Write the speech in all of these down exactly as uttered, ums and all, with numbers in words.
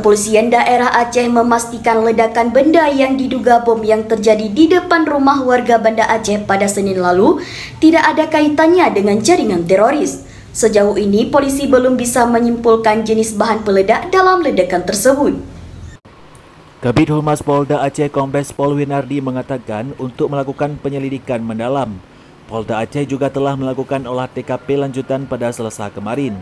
Kepolisian Daerah Aceh memastikan ledakan benda yang diduga bom yang terjadi di depan rumah warga Banda Aceh pada Senin lalu tidak ada kaitannya dengan jaringan teroris. Sejauh ini, polisi belum bisa menyimpulkan jenis bahan peledak dalam ledakan tersebut. Kabid Humas Polda Aceh Kombes Paul Winardi mengatakan untuk melakukan penyelidikan mendalam. Polda Aceh juga telah melakukan olah T K P lanjutan pada Selasa kemarin.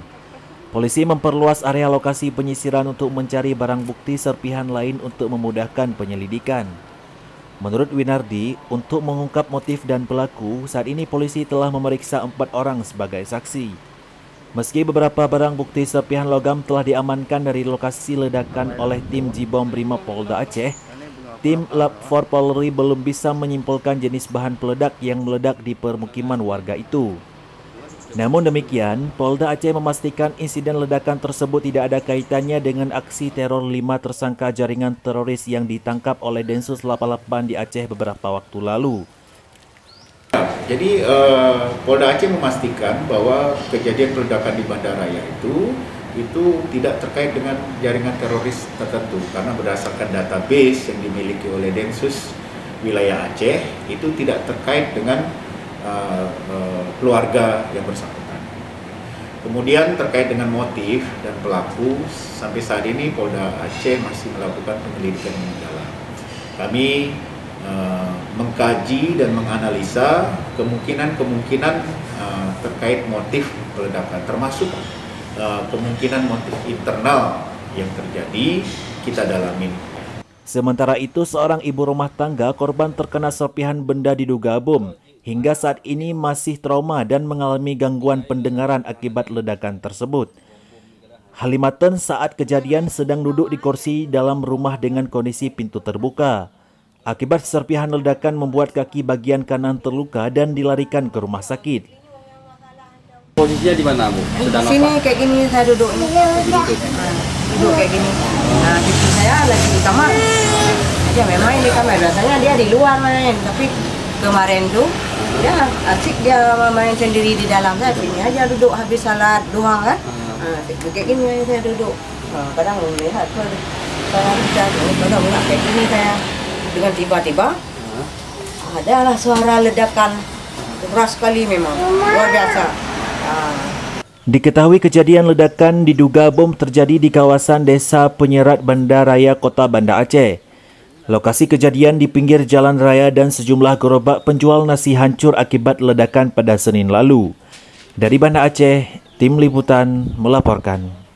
Polisi memperluas area lokasi penyisiran untuk mencari barang bukti serpihan lain untuk memudahkan penyelidikan. Menurut Winardi, untuk mengungkap motif dan pelaku, saat ini polisi telah memeriksa empat orang sebagai saksi. Meski beberapa barang bukti serpihan logam telah diamankan dari lokasi ledakan oleh tim Jibom Brimob Polda Aceh, tim Lab empat Polri belum bisa menyimpulkan jenis bahan peledak yang meledak di permukiman warga itu. Namun demikian, Polda Aceh memastikan insiden ledakan tersebut tidak ada kaitannya dengan aksi teror lima tersangka jaringan teroris yang ditangkap oleh Densus delapan puluh delapan di Aceh beberapa waktu lalu. Jadi eh, Polda Aceh memastikan bahwa kejadian ledakan di Bandar Raya itu itu tidak terkait dengan jaringan teroris tertentu, karena berdasarkan database yang dimiliki oleh Densus wilayah Aceh itu tidak terkait dengan keluarga yang bersangkutan. Kemudian terkait dengan motif dan pelaku, sampai saat ini Polda Aceh masih melakukan penyelidikan mendalam. Kami eh, mengkaji dan menganalisa kemungkinan-kemungkinan eh, terkait motif peledakan, termasuk eh, kemungkinan motif internal yang terjadi kita dalamin. Sementara itu, seorang ibu rumah tangga korban terkena serpihan benda diduga bom. Hingga saat ini masih trauma dan mengalami gangguan pendengaran akibat ledakan tersebut. Halimatun saat kejadian sedang duduk di kursi dalam rumah dengan kondisi pintu terbuka. Akibat serpihan ledakan membuat kaki bagian kanan terluka dan dilarikan ke rumah sakit. Posisinya di mana, Bu? Sedang apa? Sini kayak gini saya duduk. Duduk kayak gini. Nah, istri saya lagi di kamar. Dia memang di kamar, biasanya dia di luar main, tapi kemarin tuh dia asik dia main sendiri di dalam saja, ini aja duduk habis salat doang kan. Nah, kayak gini saya duduk. Nah, kadang melihat kalau kadang nggak kayak gini saya. Dengan tiba-tiba adalah suara ledakan keras sekali memang luar biasa. Nah. Diketahui kejadian ledakan diduga bom terjadi di kawasan desa Penyerat Bandar Raya, Kota Banda Aceh. Lokasi kejadian di pinggir jalan raya dan sejumlah gerobak penjual nasi hancur akibat ledakan pada Senin lalu. Dari Banda Aceh, tim liputan melaporkan.